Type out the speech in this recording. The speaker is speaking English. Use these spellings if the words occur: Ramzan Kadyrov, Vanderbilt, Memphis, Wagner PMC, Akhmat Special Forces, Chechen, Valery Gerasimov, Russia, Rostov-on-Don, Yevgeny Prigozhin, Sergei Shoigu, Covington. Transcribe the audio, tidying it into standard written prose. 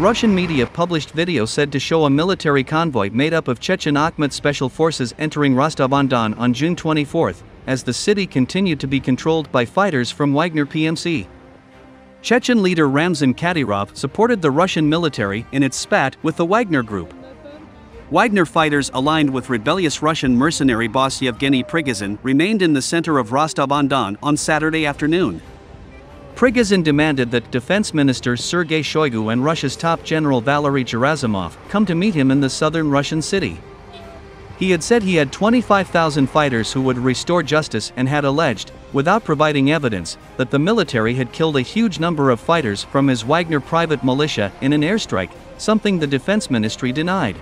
Russian media published video said to show a military convoy made up of Chechen Akhmat Special Forces entering Rostov-on-Don on June 24, as the city continued to be controlled by fighters from Wagner PMC. Chechen leader Ramzan Kadyrov supported the Russian military in its spat with the Wagner group. Wagner fighters aligned with rebellious Russian mercenary boss Yevgeny Prigozhin remained in the center of Rostov-on-Don on Saturday afternoon. Prigozhin demanded that Defense Minister Sergei Shoigu and Russia's top general Valery Gerasimov come to meet him in the southern Russian city. He had said he had 25,000 fighters who would restore justice and had alleged, without providing evidence, that the military had killed a huge number of fighters from his Wagner private militia in an airstrike, something the defense ministry denied.